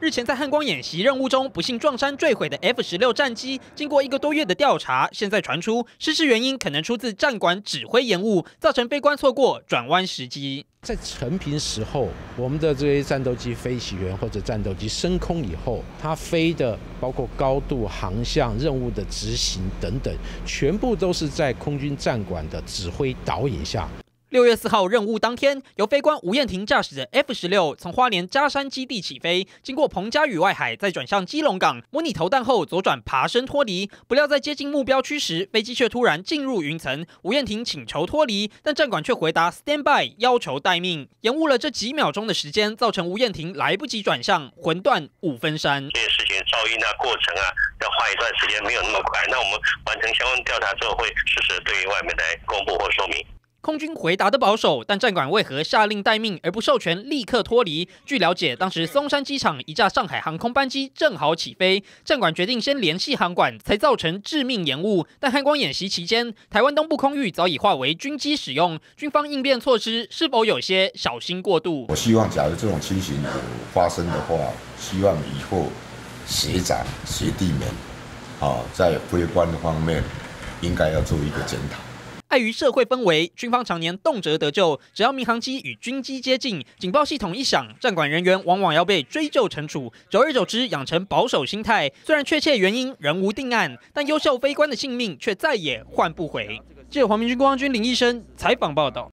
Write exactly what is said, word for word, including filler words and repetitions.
日前在汉光演习任务中不幸撞山坠毁的 F 十六战机，经过一个多月的调查，现在传出失事原因可能出自战管指挥延误，造成飞官错过转弯时机。在成平时候，我们的这些战斗机飞行员或者战斗机升空以后，它飞的包括高度、航向、任务的执行等等，全部都是在空军战管的指挥导引下。 六月四号任务当天，由飞官吴彦廷驾驶的 F 十六从花莲嘉山基地起飞，经过彭佳屿外海，再转向基隆港，模拟投弹后左转爬升脱离。不料在接近目标区时，飞机却突然进入云层。吴彦廷请求脱离，但战管却回答 stand by， 要求待命，延误了这几秒钟的时间，造成吴彦廷来不及转向，魂断五分山。这些事情噪音啊、过程啊，要花一段时间，没有那么快。那我们完成相关调查之后，会适时对外面来公布或说明。 空军回答的保守，但战管为何下令待命而不授权立刻脱离？据了解，当时松山机场一架上海航空班机正好起飞，战管决定先联系航管，才造成致命延误。但汉光演习期间，台湾东部空域早已化为军机使用，军方应变措施是否有些小心过度？我希望，假如这种情形发生的话，希望以后学长学弟们啊，在规范方面应该要做一个检讨。 碍于社会氛围，军方常年动辄得咎，只要民航机与军机接近，警报系统一响，战管人员往往要被追究惩处。久而久之，养成保守心态。虽然确切原因仍无定案，但优秀飞官的性命却再也换不回。记者黄明君、郭光君、林医生采访报道。